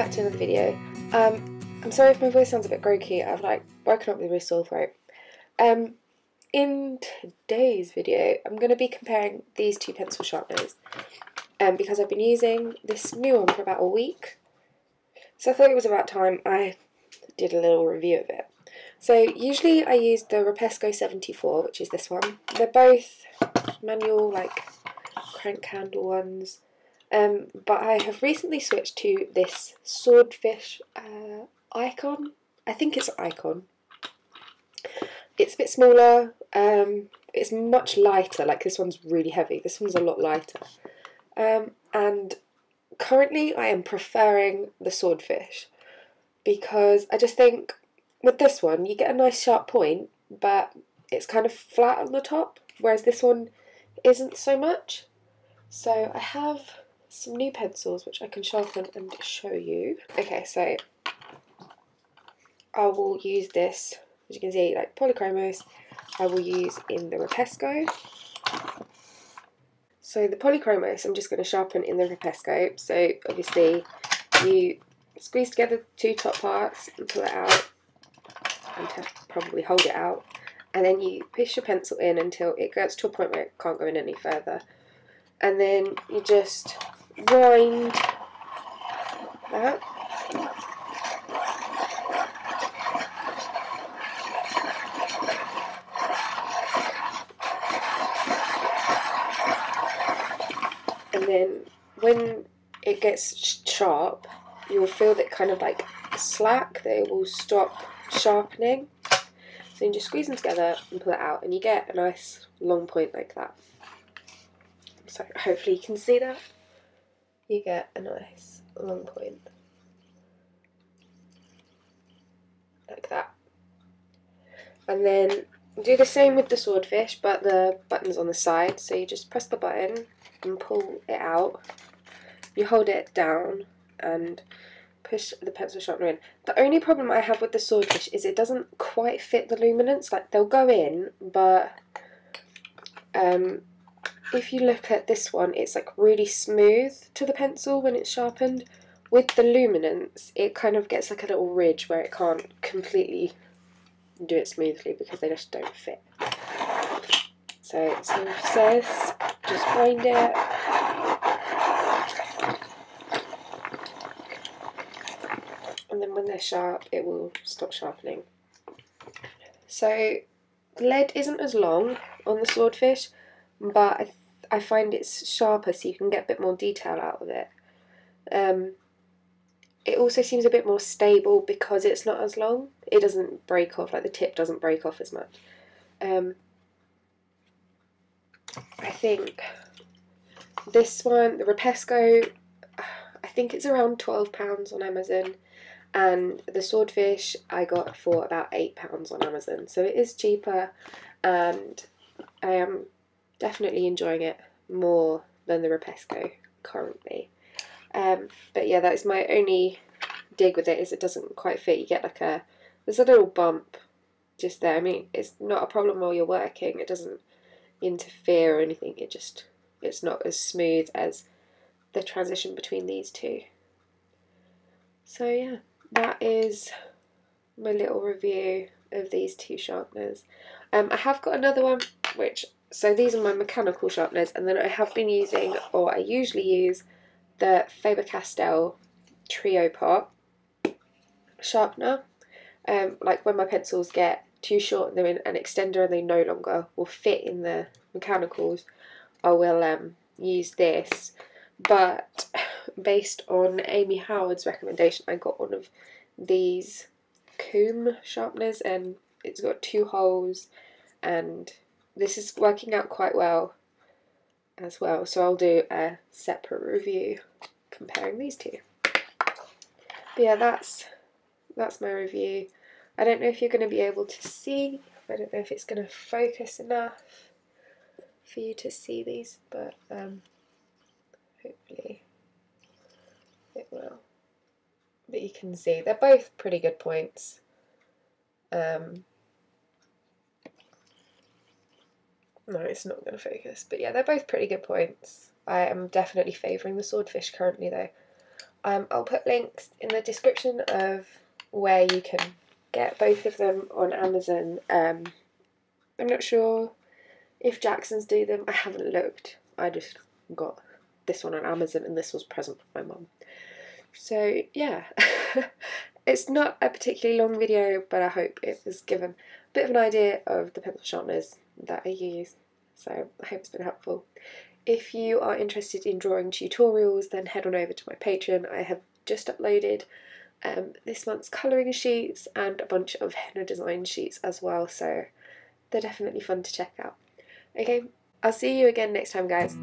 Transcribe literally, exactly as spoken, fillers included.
back to another video. Um, I'm sorry if my voice sounds a bit croaky. I've like woken up with a really sore throat. Um, in today's video, I'm going to be comparing these two pencil sharpeners, um, because I've been using this new one for about a week. So I thought it was about time I did a little review of it. So usually I use the Rapesco seventy-four, which is this one. They're both manual, like crank handle ones, um, but I have recently switched to this Swordfish uh, Icon. I think it's Icon. It's a bit smaller, um, it's much lighter, like this one's really heavy, this one's a lot lighter. Um, and currently I am preferring the Swordfish, because I just think with this one you get a nice sharp point, but it's kind of flat on the top, whereas this one isn't so much. So I have some new pencils which I can sharpen and show you. Okay, so I will use this, as you can see, like Polychromos, I will use in the Rapesco. So the Polychromos I'm just going to sharpen in the Rapesco. So obviously you squeeze together the two top parts and pull it out, and probably hold it out, and then you push your pencil in until it gets to a point where it can't go in any further, and then you just wind that. And then when it gets sharp, you'll feel that kind of like slack, that it will stop sharpening. So you just squeeze them together and pull it out, and you get a nice long point like that. So hopefully you can see that. You get a nice long point like that. And then do the same with the Swordfish, but the button's on the side. So you just press the button and pull it out. You hold it down and push the pencil sharpener in. The only problem I have with the Swordfish is it doesn't quite fit the luminance. Like, they'll go in, but um, if you look at this one, it's like really smooth to the pencil when it's sharpened. With the luminance, it kind of gets like a little ridge where it can't completely do it smoothly because they just don't fit. So it's sort of says, just wind it. And then when they're sharp, it will stop sharpening. So the lead isn't as long on the Swordfish, but I, th I find it's sharper, so you can get a bit more detail out of it. Um, it also seems a bit more stable because it's not as long. It doesn't break off, like the tip doesn't break off as much. Um, I think this one, the Rapesco, I think it's around twelve pounds on Amazon. And the Swordfish I got for about eight pounds on Amazon, so it is cheaper, and I am definitely enjoying it more than the Rapesco currently. Um, but yeah, that is my only dig with it, is it doesn't quite fit. You get like a, there's a little bump just there. I mean, it's not a problem while you're working, it doesn't interfere or anything, it just, it's not as smooth as the transition between these two. So yeah. That is my little review of these two sharpeners. Um, I have got another one, which, so these are my mechanical sharpeners, and then I have been using, or I usually use, the Faber-Castell Trio Pop sharpener. Um, like when my pencils get too short and they're in an extender and they no longer will fit in the mechanicals, I will um, use this. But based on Amy Howard's recommendation, I got one of these Kum sharpeners, and it's got two holes, and this is working out quite well as well, so I'll do a separate review comparing these two. But yeah, that's that's my review. I don't know if you're going to be able to see, I don't know if it's going to focus enough for you to see these, but um, hopefully it will. But you can see they're both pretty good points. Um, no, it's not going to focus. But yeah, they're both pretty good points. I am definitely favouring the Swordfish currently, though. Um, I'll put links in the description of where you can get both of them on Amazon. Um, I'm not sure if Jackson's do them. I haven't looked. I just got this one on Amazon and this was present from my mum. So yeah, it's not a particularly long video, but I hope it has given a bit of an idea of the pencil sharpeners that I use. So I hope it's been helpful. If you are interested in drawing tutorials, then head on over to my Patreon. I have just uploaded um, this month's colouring sheets and a bunch of henna design sheets as well, so they're definitely fun to check out. Okay, I'll see you again next time, guys.